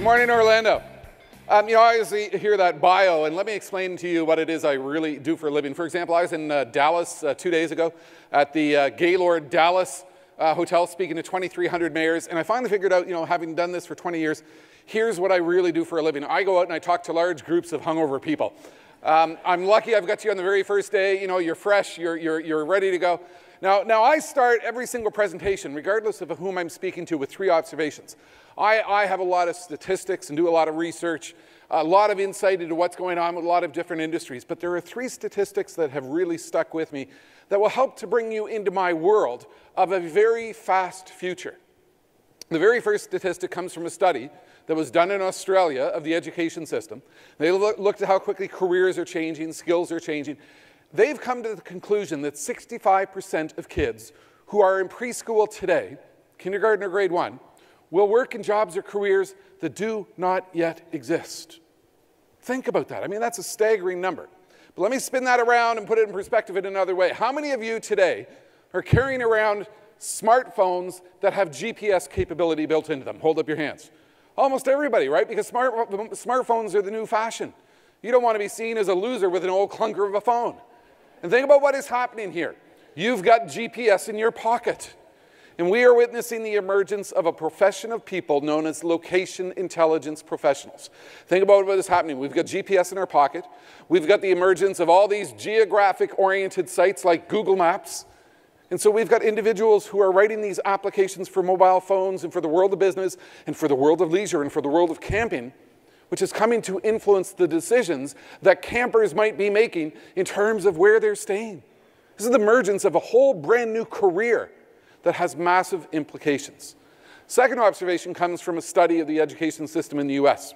Good morning, Orlando. I always hear that bio, and let me explain to you what it is I really do for a living. For example, I was in Dallas 2 days ago at the Gaylord Dallas hotel speaking to 2,300 mayors, and I finally figured out, having done this for 20 years, here's what I really do for a living. I go out and I talk to large groups of hungover people. I'm lucky I've got you on the very first day. You're fresh, you're ready to go. Now I start every single presentation, regardless of whom I'm speaking to, with three observations. I have a lot of statistics and do a lot of research, a lot of insight into what's going on with a lot of different industries. But there are three statistics that have really stuck with me that will help to bring you into my world of a very fast future. The very first statistic comes from a study that was done in Australia of the education system. They looked at how quickly careers are changing, skills are changing. They've come to the conclusion that 65% of kids who are in preschool today, kindergarten or grade one, will work in jobs or careers that do not yet exist. Think about that. I mean, that's a staggering number. But let me spin that around and put it in perspective in another way. How many of you today are carrying around smartphones that have GPS capability built into them? Hold up your hands. Almost everybody, right? Because smartphones are the new fashion. You don't want to be seen as a loser with an old clunker of a phone. And think about what is happening here. You've got GPS in your pocket. And we are witnessing the emergence of a profession of people known as location intelligence professionals. Think about what is happening. We've got GPS in our pocket. We've got the emergence of all these geographic-oriented sites like Google Maps. And so we've got individuals who are writing these applications for mobile phones and for the world of business and for the world of leisure and for the world of camping, which is coming to influence the decisions that campers might be making in terms of where they're staying. This is the emergence of a whole brand new career that has massive implications. Second observation comes from a study of the education system in the US.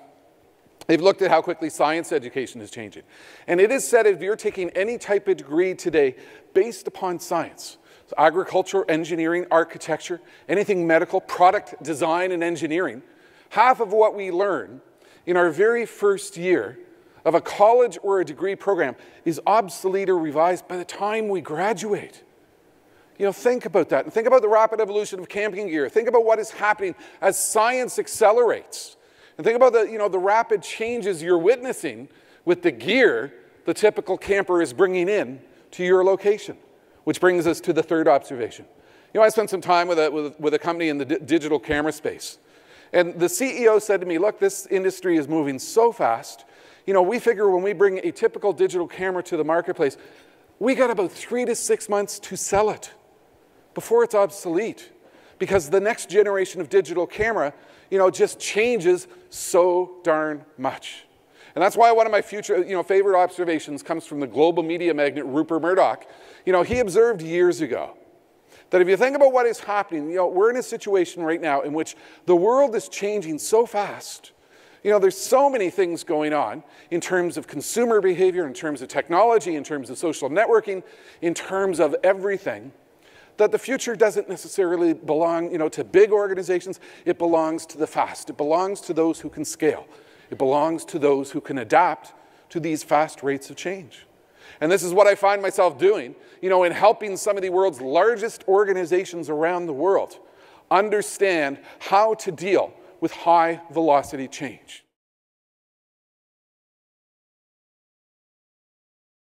They've looked at how quickly science education is changing. And it is said if you're taking any type of degree today based upon science, so agriculture, engineering, architecture, anything medical, product design and engineering, half of what we learn in our very first year of a college or a degree program is obsolete or revised by the time we graduate. Think about that. And think about the rapid evolution of camping gear. Think about what is happening as science accelerates. And think about the rapid changes you're witnessing with the gear the typical camper is bringing in to your location. Which brings us to the third observation. I spent some time with a company in the digital camera space. And the CEO said to me, look, this industry is moving so fast. We figure when we bring a typical digital camera to the marketplace, we got about 3 to 6 months to sell it before it's obsolete. Because the next generation of digital camera, just changes so darn much. And that's why one of my future, favorite observations comes from the global media magnate Rupert Murdoch. He observed years ago that if you think about what is happening, we're in a situation right now in which the world is changing so fast. There's so many things going on in terms of consumer behavior, in terms of technology, in terms of social networking, in terms of everything, that the future doesn't necessarily belong, to big organizations. It belongs to the fast. It belongs to those who can scale. It belongs to those who can adapt to these fast rates of change. And this is what I find myself doing, in helping some of the world's largest organizations around the world understand how to deal with high velocity change.